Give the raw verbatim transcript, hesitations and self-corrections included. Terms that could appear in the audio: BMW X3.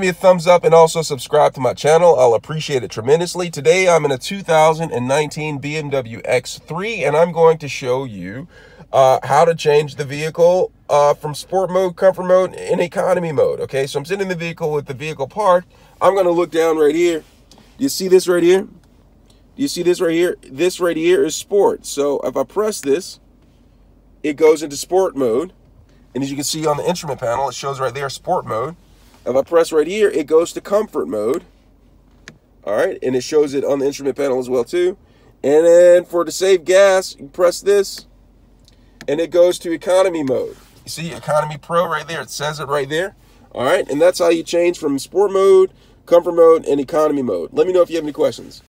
me a thumbs up and also subscribe to my channel. I'll appreciate it tremendously. Today I'm in a two thousand nineteen B M W X three, and I'm going to show you uh, how to change the vehicle uh, from sport mode, comfort mode, and economy mode. Okay, so I'm sitting in the vehicle with the vehicle parked. I'm going to look down right here. Do you see this right here? Do you see this right here? This right here is sport. So if I press this, it goes into sport mode. And as you can see on the instrument panel, it shows right there, sport mode. If I press right here, it goes to comfort mode. All right, and it shows it on the instrument panel as well too. And then for to save gas, you press this, and it goes to economy mode. You see Economy Pro right there, it says it right there. All right, and that's how you change from sport mode, comfort mode, and economy mode. Let me know if you have any questions.